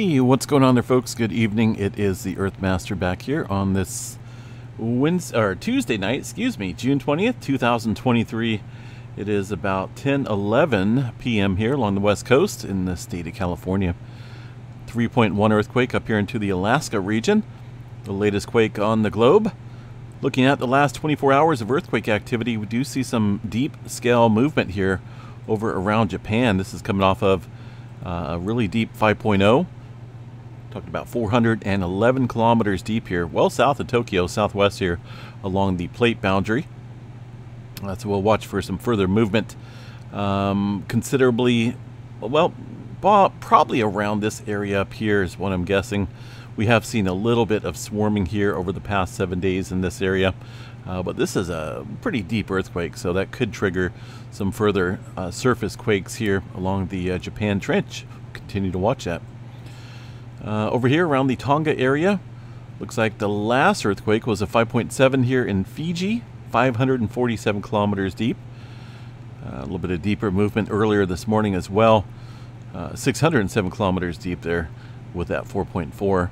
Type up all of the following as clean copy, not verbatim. Hey, what's going on there, folks? Good evening. It is the Earthmaster back here on this Tuesday night, excuse me, June 20th, 2023. It is about 10:11 p.m. here along the west coast in the state of California. 3.1 earthquake up here into the Alaska region, the latest quake on the globe. Looking at the last 24 hours of earthquake activity, we do see some deep scale movement here over around Japan. This is coming off of a really deep 5.0. Talking about 411 kilometers deep here, well south of Tokyo, southwest here along the plate boundary. So we'll watch for some further movement considerably, well, probably around this area up here is what I'm guessing. We have seen a little bit of swarming here over the past 7 days in this area, but this is a pretty deep earthquake, so that could trigger some further surface quakes here along the Japan Trench. Continue to watch that. Over here around the Tonga area, looks like the last earthquake was a 5.7 here in Fiji, 547 kilometers deep. A little bit of deeper movement earlier this morning as well, 607 kilometers deep there with that 4.4.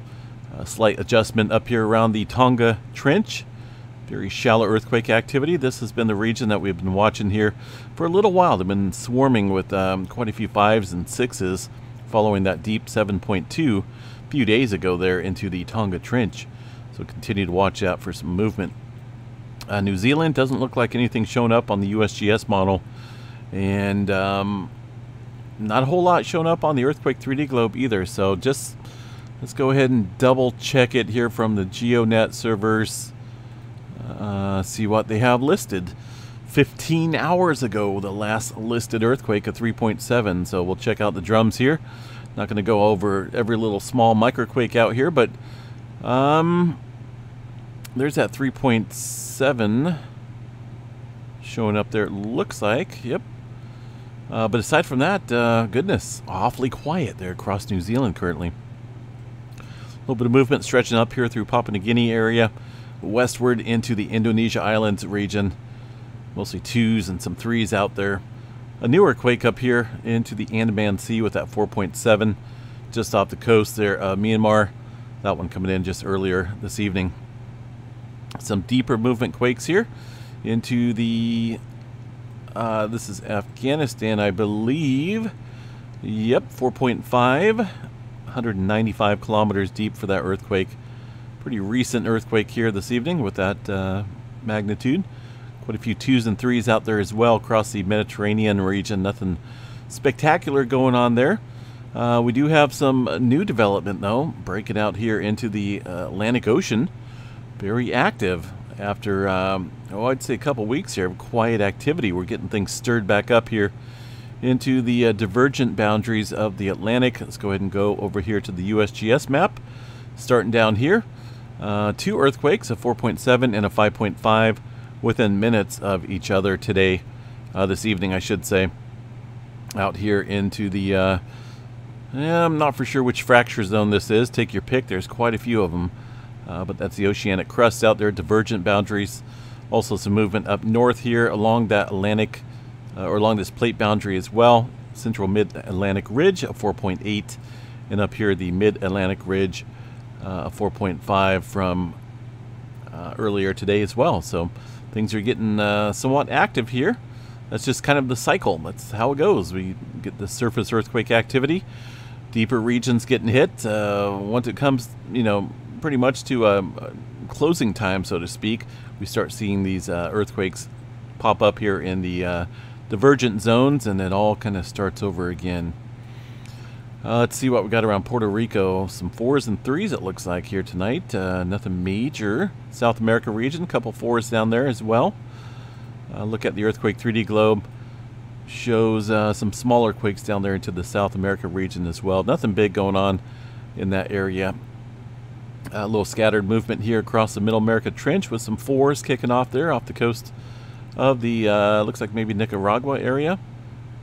A slight adjustment up here around the Tonga Trench. Very shallow earthquake activity. This has been the region that we've been watching here for a little while. They've been swarming with quite a few 5s and 6s. Following that deep 7.2 a few days ago there into the Tonga Trench. So continue to watch out for some movement. New Zealand doesn't look like anything shown up on the USGS model. And not a whole lot shown up on the Earthquake 3D Globe either. So just let's go ahead and double check it here from the GeoNet servers. See what they have listed. 15 hours ago, the last listed earthquake, a 3.7. So we'll check out the drums here. Not going to go over every little small microquake out here, but there's that 3.7 showing up there, it looks like. Yep. But aside from that, goodness, awfully quiet there across New Zealand currently. A little bit of movement stretching up here through Papua New Guinea area, westward into the Indonesia Islands region. Mostly 2s and some 3s out there. A newer quake up here into the Andaman Sea with that 4.7 just off the coast there, Myanmar. That one coming in just earlier this evening. Some deeper movement quakes here into the, this is Afghanistan, I believe. Yep, 4.5, 195 kilometers deep for that earthquake. Pretty recent earthquake here this evening with that magnitude. Quite a few 2s and 3s out there as well across the Mediterranean region. Nothing spectacular going on there. We do have some new development, though, breaking out here into the Atlantic Ocean. Very active after, oh, I'd say a couple weeks here of quiet activity. We're getting things stirred back up here into the divergent boundaries of the Atlantic. Let's go ahead and go over here to the USGS map. Starting down here, two earthquakes, a 4.7 and a 5.5. within minutes of each other today, this evening, I should say, out here into the, I'm not for sure which fracture zone this is. Take your pick. There's quite a few of them, but that's the oceanic crust out there, divergent boundaries. Also some movement up north here along that Atlantic, or along this plate boundary as well. Central Mid-Atlantic Ridge, a 4.8, and up here the Mid-Atlantic Ridge, a 4.5 from earlier today as well. So things are getting somewhat active here. That's just kind of the cycle. That's how it goes. We get the surface earthquake activity, deeper regions getting hit. Once it comes, you know, pretty much to closing time, so to speak, we start seeing these earthquakes pop up here in the divergent zones, and it all kind of starts over again. Let's see what we got around Puerto Rico. Some 4s and 3s it looks like here tonight. Nothing major. South America region, a couple 4s down there as well. Look at the Earthquake 3D Globe. Shows some smaller quakes down there into the South America region as well. Nothing big going on in that area. A little scattered movement here across the Middle America Trench with some 4s kicking off there off the coast of the, looks like maybe Nicaragua area.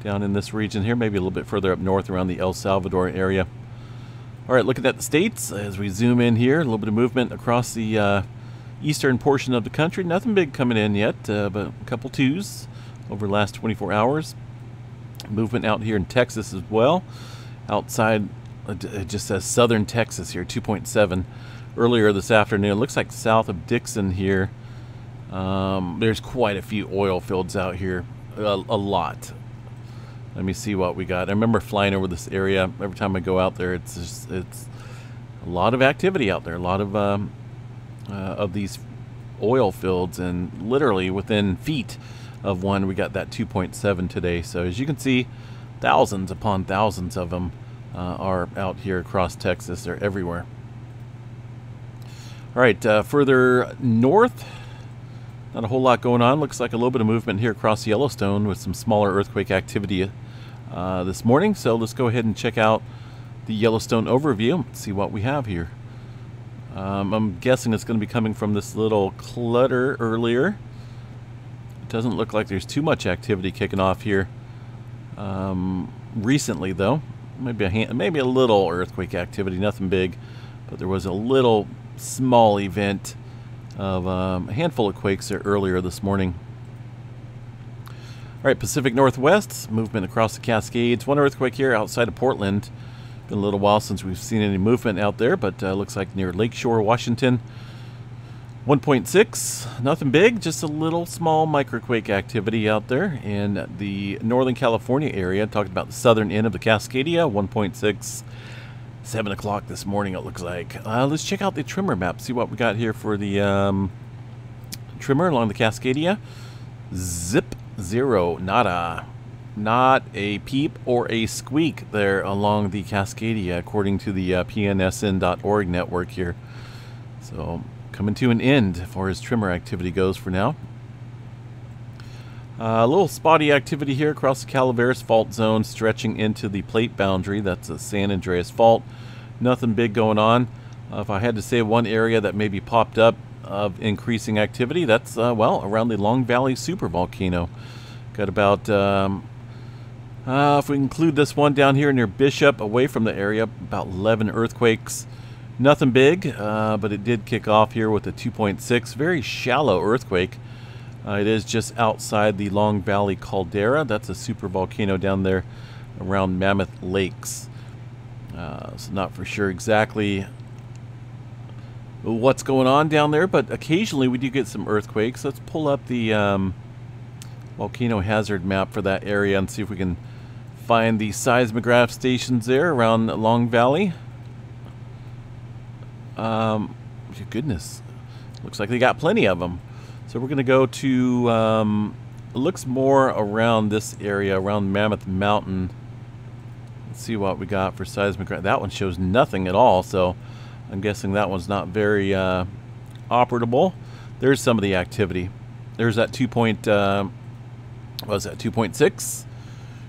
Down in this region here, maybe a little bit further up north around the El Salvador area. All right, looking at the states as we zoom in here, a little bit of movement across the eastern portion of the country. Nothing big coming in yet, but a couple 2s over the last 24 hours. Movement out here in Texas as well, outside it just says southern Texas here, 2.7 earlier this afternoon. It looks like south of Dixon here. There's quite a few oil fields out here, a lot. Let me see what we got. I remember flying over this area. Every time I go out there, it's just, it's a lot of activity out there, a lot of these oil fields, and literally within feet of one, we got that 2.7 today. So as you can see, thousands upon thousands of them are out here across Texas. They're everywhere. All right, further north, not a whole lot going on. Looks like a little bit of movement here across Yellowstone with some smaller earthquake activity this morning. So let's go ahead and check out the Yellowstone overview, see what we have here. I'm guessing it's going to be coming from this little clutter earlier. It doesn't look like there's too much activity kicking off here recently, though. Maybe a little earthquake activity, nothing big, but there was a little small event of a handful of quakes there earlier this morning. All right, Pacific Northwest, movement across the Cascades. One earthquake here outside of Portland. Been a little while since we've seen any movement out there, but looks like near Lakeshore, Washington. 1.6, nothing big, just a little small microquake activity out there in the Northern California area. Talking about the southern end of the Cascadia, 1.6. 7 o'clock this morning, it looks like. Let's check out the tremor map, see what we got here for the tremor along the Cascadia. Zip, zero, nada. Not a peep or a squeak there along the Cascadia, according to the pnsn.org network here. So coming to an end as far as tremor activity goes for now. A little spotty activity here across the Calaveras Fault Zone, stretching into the plate boundary. That's the San Andreas Fault. Nothing big going on. If I had to say one area that maybe popped up of increasing activity, that's, well, around the Long Valley supervolcano. Got about, if we include this one down here near Bishop, away from the area, about 11 earthquakes. Nothing big, but it did kick off here with a 2.6. Very shallow earthquake. It is just outside the Long Valley Caldera. That's a supervolcano down there around Mammoth Lakes. So not for sure exactly what's going on down there, but occasionally we do get some earthquakes. Let's pull up the volcano hazard map for that area and see if we can find the seismograph stations there around Long Valley. Goodness, looks like they got plenty of them. So we're going to go to, looks more around this area, around Mammoth Mountain. Let's see what we got for seismograph. That one shows nothing at all, so I'm guessing that one's not very operable. There's some of the activity. There's that 2.6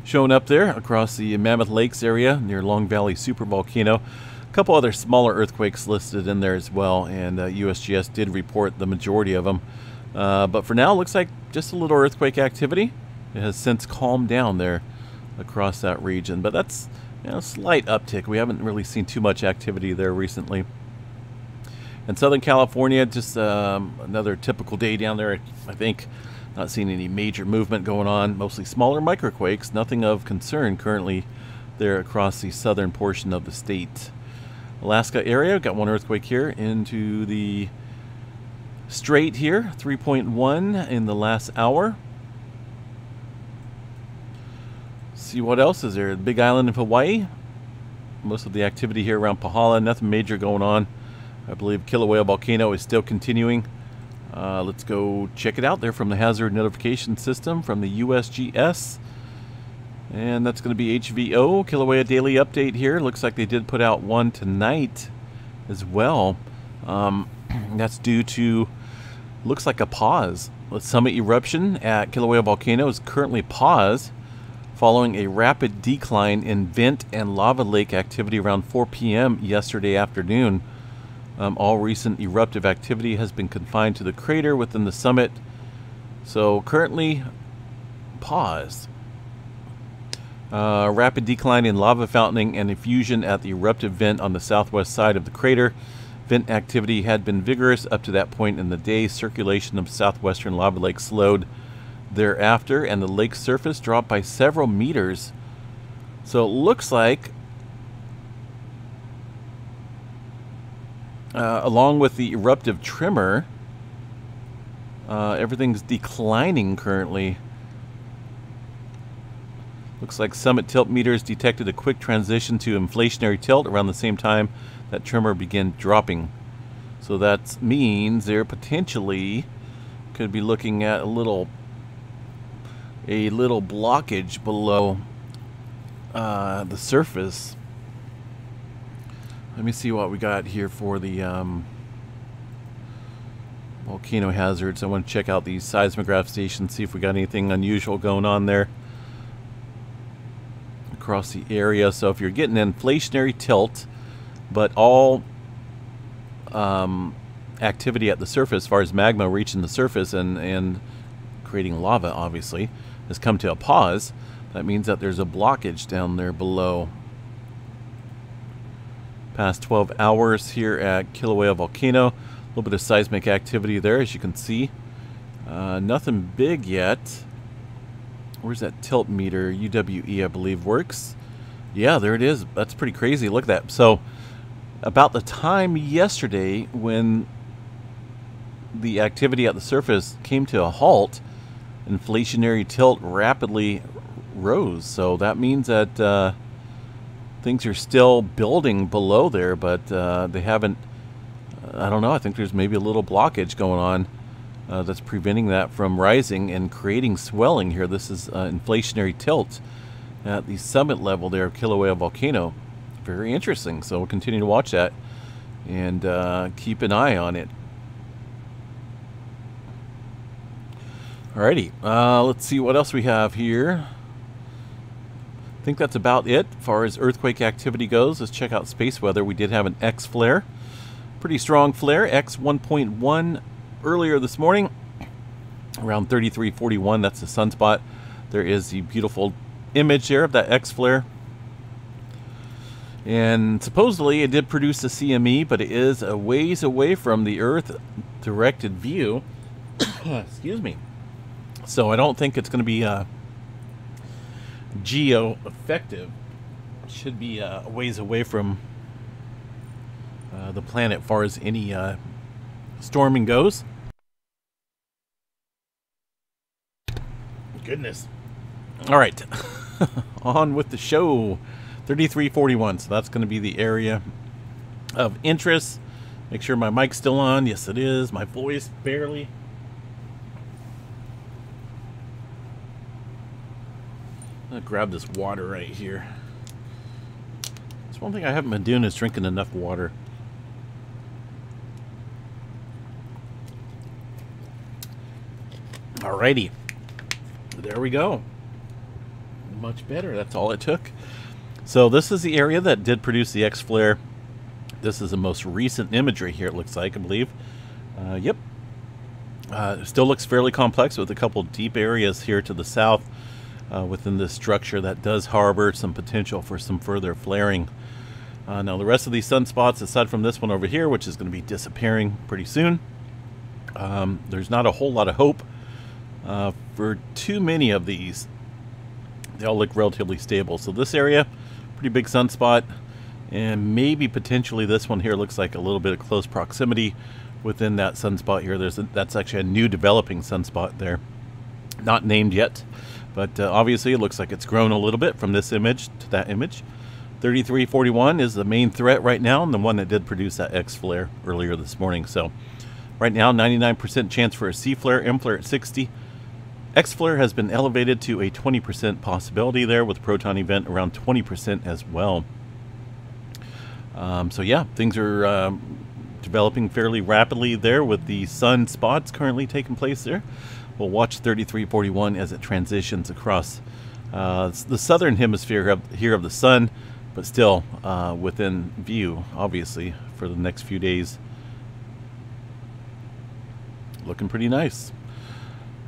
showing up there across the Mammoth Lakes area near Long Valley supervolcano. A couple other smaller earthquakes listed in there as well, and USGS did report the majority of them. But for now, it looks like just a little earthquake activity. It has since calmed down there across that region. But that's, you know, a slight uptick. We haven't really seen too much activity there recently. In Southern California, just another typical day down there, I think. Not seeing any major movement going on. Mostly smaller microquakes. Nothing of concern currently there across the southern portion of the state. Alaska area, got one earthquake here into the straight here, 3.1 in the last hour. See what else is there. The Big Island of Hawaii. Most of the activity here around Pahala, nothing major going on. I believe Kilauea Volcano is still continuing. Let's go check it out there from the hazard notification system from the USGS. And that's going to be HVO, Kilauea Daily Update here. Looks like they did put out one tonight as well. That's due to, looks like, a pause. The summit eruption at Kilauea Volcano is currently paused following a rapid decline in vent and lava lake activity around 4 p.m. yesterday afternoon. All recent eruptive activity has been confined to the crater within the summit, so currently paused. Rapid decline in lava fountaining and effusion at the eruptive vent on the southwest side of the crater. Vent activity had been vigorous up to that point in the day. Circulation of southwestern lava lake slowed thereafter, and the lake's surface dropped by several meters. So it looks like along with the eruptive tremor. Everything's declining currently. Looks like summit tilt meters detected a quick transition to inflationary tilt around the same time that tremor began dropping. So that means they're potentially could be looking at a little blockage below the surface. Let me see what we got here for the volcano hazards. I want to check out the seismograph station, see if we got anything unusual going on there across the area. So if you're getting an inflationary tilt, but all activity at the surface, as far as magma reaching the surface and creating lava, obviously, has come to a pause, that means that there's a blockage down there below. Past 12 hours here at Kilauea Volcano, a little bit of seismic activity there, as you can see. Nothing big yet. Where's that tilt meter? UWE, I believe, works. Yeah, there it is. That's pretty crazy. Look at that. So about the time yesterday when the activity at the surface came to a halt, inflationary tilt rapidly rose. So that means that things are still building below there, but they haven't, I don't know, I think there's maybe a little blockage going on that's preventing that from rising and creating swelling here. This is inflationary tilt at the summit level there of Kilauea Volcano. Very interesting. So we'll continue to watch that and keep an eye on it. Alrighty, let's see what else we have here. I think that's about it as far as earthquake activity goes. Let's check out space weather. We did have an X flare. Pretty strong flare, X 1.1 earlier this morning, around 3341. That's the sunspot. There is the beautiful image there of that X flare. And supposedly it did produce a CME, but it is a ways away from the Earth-directed view. Excuse me. So I don't think it's going to be geo-effective. It should be a ways away from the planet as far as any storming goes. Goodness. All right. On with the show. 3341. So that's going to be the area of interest. Make sure my mic's still on. Yes, it is. My voice barely. I'm gonna grab this water right here. That's one thing I haven't been doing is drinking enough water. Alrighty, there we go. Much better. That's all it took. So this is the area that did produce the X flare. This is the most recent imagery here. It looks like, I believe. Yep. It still looks fairly complex with a couple deep areas here to the south. Within this structure that does harbor some potential for some further flaring. Now the rest of these sunspots, aside from this one over here, which is going to be disappearing pretty soon, there's not a whole lot of hope for too many of these. They all look relatively stable. So this area, pretty big sunspot, and maybe potentially this one here looks like a little bit of close proximity within that sunspot here. That's actually a new developing sunspot there, not named yet. But obviously it looks like it's grown a little bit from this image to that image. 3341 is the main threat right now and the one that did produce that X flare earlier this morning. So right now, 99% chance for a C flare, M flare at 60. X flare has been elevated to a 20% possibility there with proton event around 20% as well. So yeah, things are developing fairly rapidly there with the sun spots currently taking place there. We'll watch 3341 as it transitions across the southern hemisphere here of the sun, but still within view, obviously, for the next few days. Looking pretty nice.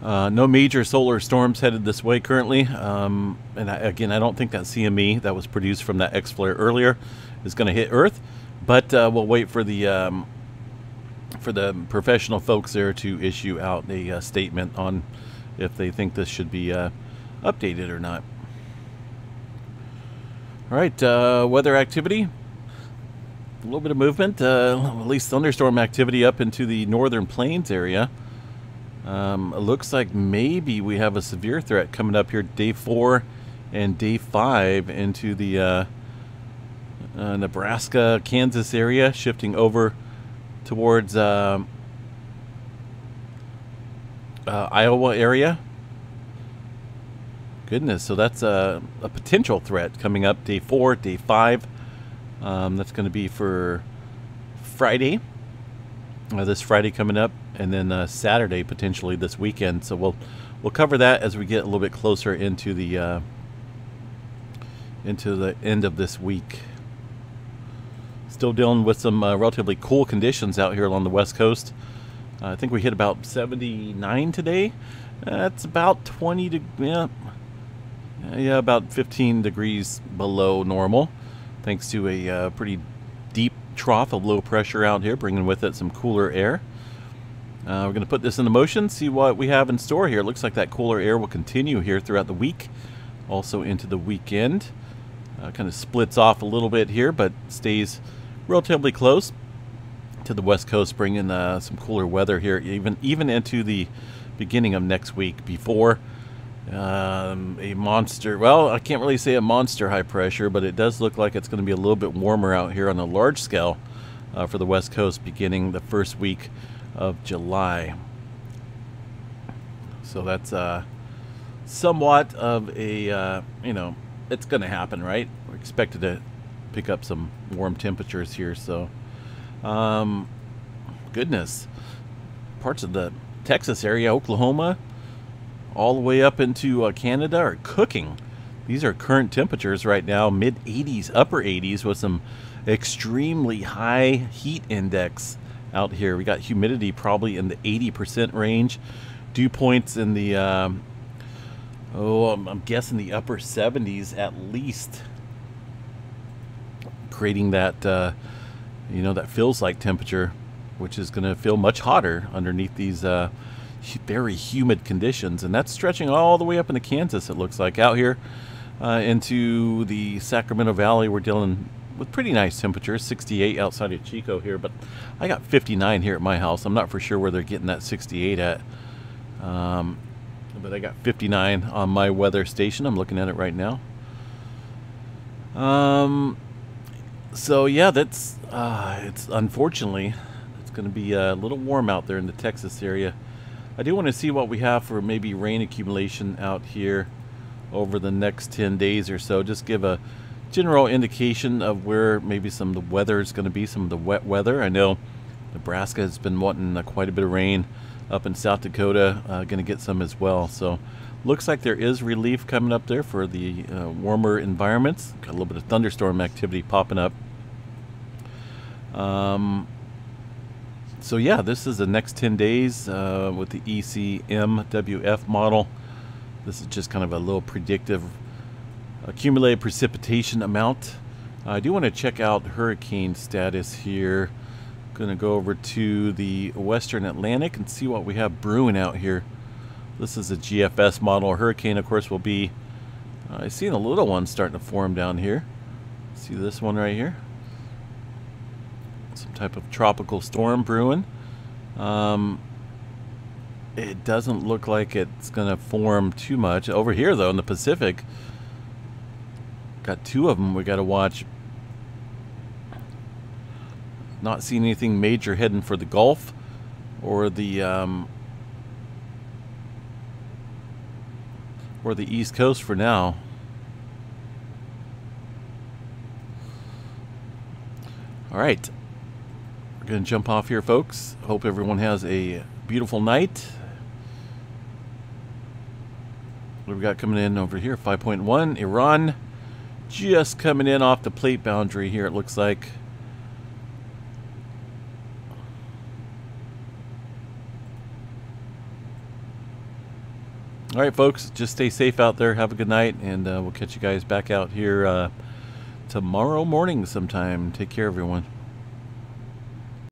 No major solar storms headed this way currently. And again, I don't think that CME that was produced from that X flare earlier is going to hit Earth, but we'll wait for the professional folks there to issue out a statement on if they think this should be updated or not. All right, weather activity. A little bit of movement, at least thunderstorm activity up into the northern plains area. It looks like maybe we have a severe threat coming up here day 4 and day 5 into the Nebraska, Kansas area, shifting over towards Iowa area. Goodness, so that's a potential threat coming up day 4, day 5. That's going to be for Friday, this Friday coming up, and then Saturday potentially this weekend. So we'll cover that as we get a little bit closer into the end of this week. Still dealing with some relatively cool conditions out here along the west coast. I think we hit about 79 today. That's about about 15 degrees below normal, thanks to a pretty deep trough of low pressure out here, bringing with it some cooler air. We're going to put this into motion, see what we have in store here. It looks like that cooler air will continue here throughout the week, also into the weekend. Kind of splits off a little bit here, but stays relatively close to the west coast, bringing some cooler weather here, even into the beginning of next week before a monster, well, I can't really say a monster high pressure, but it does look like it's going to be a little bit warmer out here on a large scale for the west coast beginning the first week of July. So that's somewhat of a, it's going to happen, right? We're expected to pick up some warm temperatures here. So, goodness, parts of the Texas area, Oklahoma, all the way up into Canada are cooking. These are current temperatures right now, mid 80s, upper 80s, with some extremely high heat index out here. We got humidity probably in the 80% range, dew points in the I'm guessing the upper 70s at least, creating that that feels like temperature, which is going to feel much hotter underneath these very humid conditions, and that's stretching all the way up into Kansas. It looks like out here into the Sacramento Valley. We're dealing with pretty nice temperatures, 68 outside of Chico here, but I got 59 here at my house. I'm not for sure where they're getting that 68 at, but I got 59 on my weather station. I'm looking at it right now. So yeah, that's it's unfortunately it's going to be a little warm out there in the Texas area. I do want to see what we have for maybe rain accumulation out here over the next 10 days or so. Just give a general indication of where maybe some of the weather is going to be, some of the wet weather. I know Nebraska has been wanting quite a bit of rain. Up in South Dakota, going to get some as well. So looks like there is relief coming up there for the warmer environments. Got a little bit of thunderstorm activity popping up. So yeah, this is the next 10 days with the ECMWF model. This is just kind of a little predictive accumulated precipitation amount. I do want to check out hurricane status here. Going to go over to the Western Atlantic and see what we have brewing out here. This is a GFS model. Hurricane, of course, will be... I see the little one starting to form down here. See this one right here? Some type of tropical storm brewing. It doesn't look like it's going to form too much. Over here, though, in the Pacific, got 2 of them we got to watch. Not seeing anything major heading for the Gulf or the East Coast for now. All right. We're going to jump off here, folks. Hope everyone has a beautiful night. What do we got coming in over here? 5.1, Iran just coming in off the plate boundary here, it looks like. All right, folks, just stay safe out there. Have a good night, and we'll catch you guys back out here tomorrow morning sometime. Take care, everyone.